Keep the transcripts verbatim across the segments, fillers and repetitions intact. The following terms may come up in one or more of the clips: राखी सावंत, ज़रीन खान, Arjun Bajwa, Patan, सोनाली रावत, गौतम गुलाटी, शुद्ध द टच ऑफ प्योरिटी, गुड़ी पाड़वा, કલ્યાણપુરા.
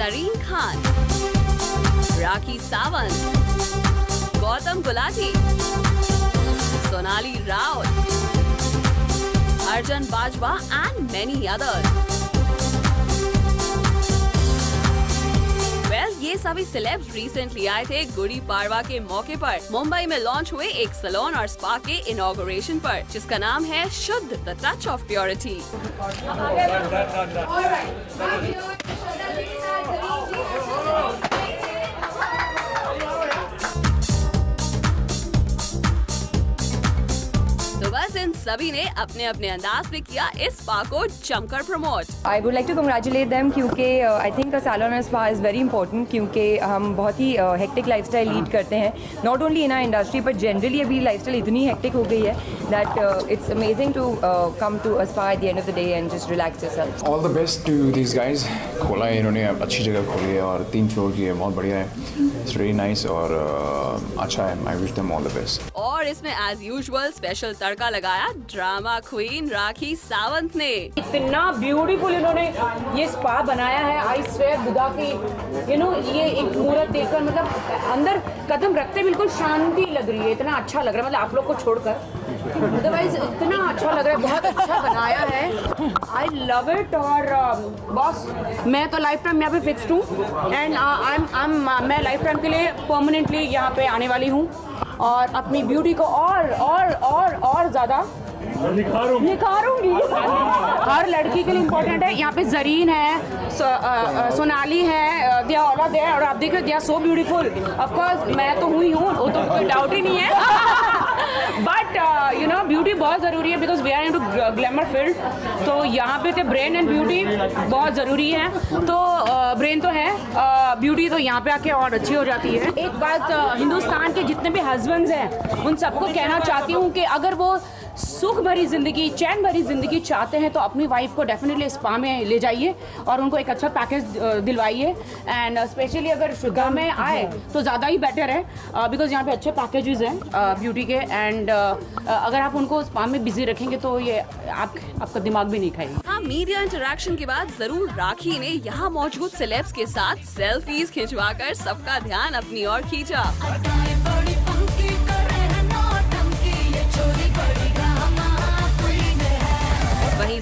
ज़रीन खान, राखी सावंत, गौतम गुलाटी, सोनाली रावत, Arjun Bajwa and many others. ये सभी syllabus recently आए थे गुड़ी पाड़वा के मौके पर मुंबई में लॉन्च हुए एक सैलून और स्पा के इनॉग्रेशन पर, जिसका नाम है शुद्ध द टच ऑफ प्योरिटी। तो बस इन सभी ने अपने अपने अंदाज में किया इस स्पा को जमकर promote. I would like to congratulate them क्योंकि I think a salon and spa is very important, क्योंकि हम बहुत ही हेक्टिक लाइफस्टाइल लीड करते हैं, not only in our industry but generally अभी लाइफस्टाइल इतनी हेक्टिक हो गई है that it's amazing to come to a spa at the end of the day and just relax yourself. All the best to these guys. खोला है इन्होंने, अच्छी जगह खोली है और तीन फ्लोर की है, बहुत बढ़िया है, इट्स वेरी नाइस और अच्छा है। I wish them all the best. और इसमें एज यूजुअल स्पेशल तड़का लगाया ड्रामा क्वीन राखी सावंत ने। इतना ब्यूटीफुल इन्होंने ये स्पा बनाया है, आई स्वेयर बुद्धा की यू नो ये एक मुहूर्त देखकर मतलब अंदर कदम रखते बिल्कुल शांति लग रही है, इतना अच्छा लग रहा है, मतलब आप लोग को छोड़कर अदरवाइज इतना अच्छा लग रहा है, बहुत अच्छा बनाया है, आई लव इट। और बॉस मैं तो लाइफ टाइम यहाँ पे फिक्स्ड हूँ एंड आई एम मैं लाइफ टाइम के लिए परमानेंटली यहाँ पे आने वाली हूँ और अपनी ब्यूटी को और और और और ज़्यादा निखारूंगी। हर लड़की के लिए इम्पोर्टेंट है। यहाँ पे ज़रीन है, सो, आ, सोनाली है, दे आर ऑल देयर और आप देख रहे हो they are so beautiful. Of course मैं तो हुई हूँ, वो तो कोई डाउट ही नहीं है, बट यू नो ब्यूटी बहुत ज़रूरी है because we are into glamour field. तो यहाँ पे थे ब्रेन एंड ब्यूटी बहुत ज़रूरी है, तो ब्रेन तो है, ब्यूटी तो यहाँ पे आके और अच्छी हो जाती है। एक बात हिंदुस्तान के जितने भी हस्बैंड्स हैं उन सबको कहना चाहती हूँ कि अगर वो सुख भरी ज़िंदगी, चैन भरी ज़िंदगी चाहते हैं तो अपनी वाइफ को डेफिनेटली स्पा में ले जाइए और उनको एक अच्छा पैकेज दिलवाइए एंड स्पेशली अगर शुगर में आए तो ज़्यादा ही बेटर है बिकॉज यहाँ पे अच्छे पैकेजेस हैं ब्यूटी के एंड अगर आप उनको स्पा में बिजी रखेंगे तो ये आप, आपका दिमाग भी नहीं खाएगा। हाँ, मीडिया इंटरेक्शन के बाद जरूर राखी ने यहाँ मौजूद सेलेब्स के साथ सेल्फीज खिंचवा कर सबका ध्यान अपनी ओर खींचा।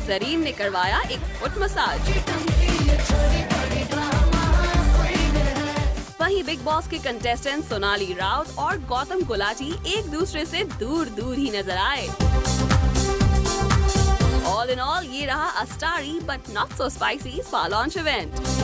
ज़रीन ने करवाया एक फुट मसाज। वहीं बिग बॉस के कंटेस्टेंट सोनाली रावत और गौतम गुलाटी एक दूसरे से दूर दूर ही नजर आए। ऑल इन ऑल ये रहा a starry but not so spicy spa launch event.